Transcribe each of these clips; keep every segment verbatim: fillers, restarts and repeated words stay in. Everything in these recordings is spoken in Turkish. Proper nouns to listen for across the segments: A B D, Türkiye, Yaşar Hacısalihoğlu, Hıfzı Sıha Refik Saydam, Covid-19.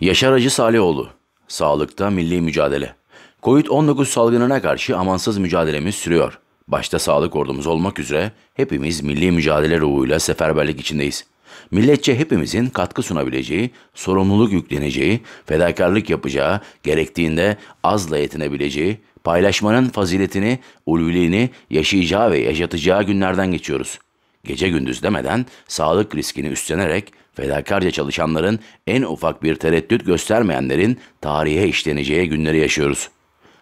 Yaşar Hacısalihoğlu, sağlıkta milli mücadele. Covid on dokuz salgınına karşı amansız mücadelemiz sürüyor. Başta sağlık ordumuz olmak üzere hepimiz milli mücadele ruhuyla seferberlik içindeyiz. Milletçe hepimizin katkı sunabileceği, sorumluluk yükleneceği, fedakarlık yapacağı, gerektiğinde azla yetinebileceği, paylaşmanın faziletini, ulviliğini yaşayacağı ve yaşatacağı günlerden geçiyoruz. Gece gündüz demeden sağlık riskini üstlenerek fedakarca çalışanların, en ufak bir tereddüt göstermeyenlerin tarihe işleneceği günleri yaşıyoruz.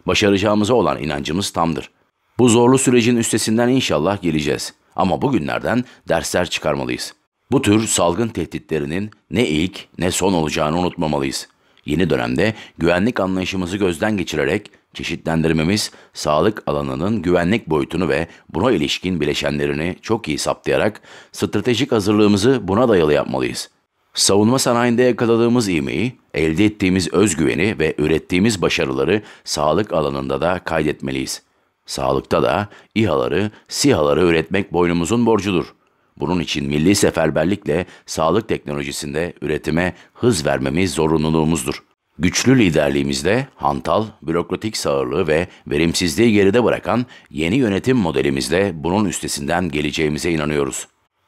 Başaracağımıza olan inancımız tamdır. Bu zorlu sürecin üstesinden inşallah geleceğiz. Ama bugünlerden dersler çıkarmalıyız. Bu tür salgın tehditlerinin ne ilk ne son olacağını unutmamalıyız. Yeni dönemde güvenlik anlayışımızı gözden geçirerek çeşitlendirmemiz, sağlık alanının güvenlik boyutunu ve buna ilişkin bileşenlerini çok iyi saptayarak stratejik hazırlığımızı buna dayalı yapmalıyız. Savunma sanayinde yakaladığımız ivmeyi, elde ettiğimiz özgüveni ve ürettiğimiz başarıları sağlık alanında da kaydetmeliyiz. Sağlıkta da İHA'ları, SİHA'ları üretmek boynumuzun borcudur. Bunun için milli seferberlikle sağlık teknolojisinde üretime hız vermemiz zorunluluğumuzdur. Güçlü liderliğimizde hantal, bürokratik sağırlığı ve verimsizliği geride bırakan yeni yönetim modelimizle bunun üstesinden geleceğimize inanıyoruz.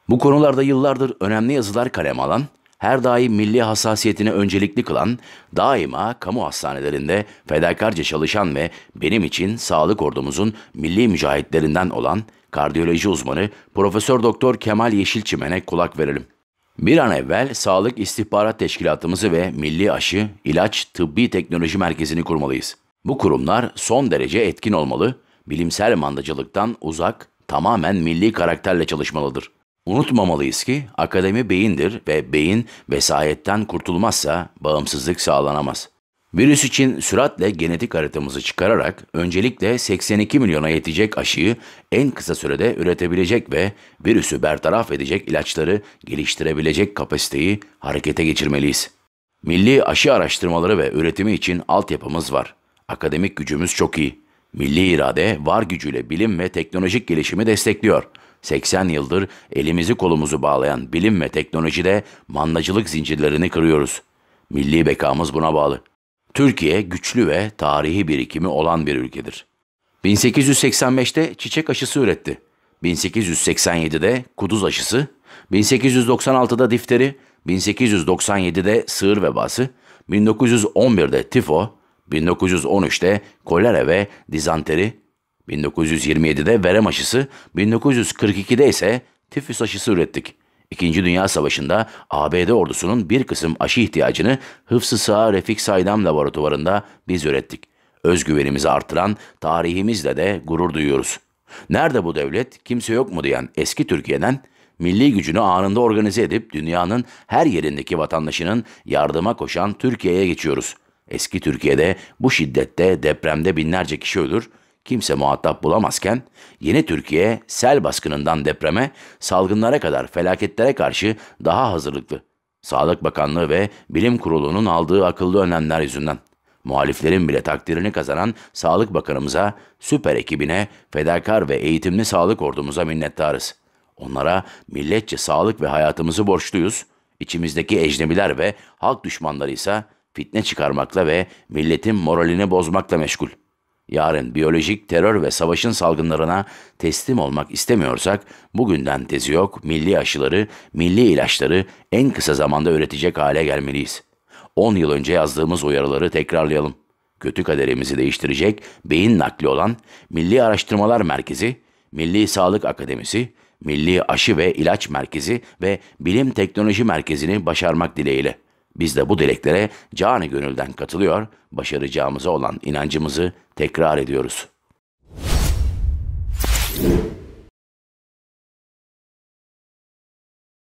Bu konularda yıllardır önemli yazılar kaleme alan, her daim milli hassasiyetine öncelikli kılan, daima kamu hastanelerinde fedakarca çalışan ve benim için sağlık ordumuzun milli mücahitlerinden olan kardiyoloji uzmanı Profesör Doktor Kemal Yeşilçimen'e kulak verelim. Bir an evvel Sağlık İstihbarat Teşkilatımızı ve Milli Aşı, İlaç, Tıbbi Teknoloji Merkezi'ni kurmalıyız. Bu kurumlar son derece etkin olmalı, bilimsel mandacılıktan uzak, tamamen milli karakterle çalışmalıdır. Unutmamalıyız ki akademi beyindir ve beyin vesayetten kurtulmazsa bağımsızlık sağlanamaz. Virüs için süratle genetik haritamızı çıkararak öncelikle seksen iki milyona yetecek aşıyı en kısa sürede üretebilecek ve virüsü bertaraf edecek ilaçları geliştirebilecek kapasiteyi harekete geçirmeliyiz. Milli aşı araştırmaları ve üretimi için altyapımız var. Akademik gücümüz çok iyi. Milli irade var gücüyle bilim ve teknolojik gelişimi destekliyor. seksen yıldır elimizi kolumuzu bağlayan bilim ve teknolojide mandacılık zincirlerini kırıyoruz. Milli bekamız buna bağlı. Türkiye güçlü ve tarihi birikimi olan bir ülkedir. bin sekiz yüz seksen beşte çiçek aşısı üretti. bin sekiz yüz seksen yedide kuduz aşısı, bin sekiz yüz doksan altıda difteri, bin sekiz yüz doksan yedide sığır vebası, bin dokuz yüz on birde tifo, bin dokuz yüz on üçte kolera ve dizanteri, bin dokuz yüz yirmi yedide verem aşısı, bin dokuz yüz kırk ikide ise tifüs aşısı ürettik. İkinci Dünya Savaşı'nda A B D ordusunun bir kısım aşı ihtiyacını Hıfzı Sıha Refik Saydam laboratuvarında biz ürettik. Özgüvenimizi artıran, tarihimizle de gurur duyuyoruz. Nerede bu devlet, kimse yok mu diyen eski Türkiye'den, milli gücünü anında organize edip dünyanın her yerindeki vatandaşının yardıma koşan Türkiye'ye geçiyoruz. Eski Türkiye'de bu şiddette, depremde binlerce kişi ölür, kimse muhatap bulamazken, yeni Türkiye sel baskınından depreme, salgınlara kadar felaketlere karşı daha hazırlıklı. Sağlık Bakanlığı ve Bilim Kurulu'nun aldığı akıllı önlemler yüzünden. Muhaliflerin bile takdirini kazanan Sağlık Bakanımıza, süper ekibine, fedakar ve eğitimli sağlık ordumuza minnettarız. Onlara milletçe sağlık ve hayatımızı borçluyuz. İçimizdeki ecnebiler ve halk düşmanları ise fitne çıkarmakla ve milletin moralini bozmakla meşgul. Yarın biyolojik terör ve savaşın salgınlarına teslim olmak istemiyorsak bugünden tezi yok, milli aşıları, milli ilaçları en kısa zamanda üretecek hale gelmeliyiz. on yıl önce yazdığımız uyarıları tekrarlayalım. Kötü kaderimizi değiştirecek beyin nakli olan Milli Araştırmalar Merkezi, Milli Sağlık Akademisi, Milli Aşı ve İlaç Merkezi ve Bilim Teknoloji Merkezi'ni başarmak dileğiyle. Biz de bu dileklere canı gönülden katılıyor, başaracağımıza olan inancımızı tekrar ediyoruz.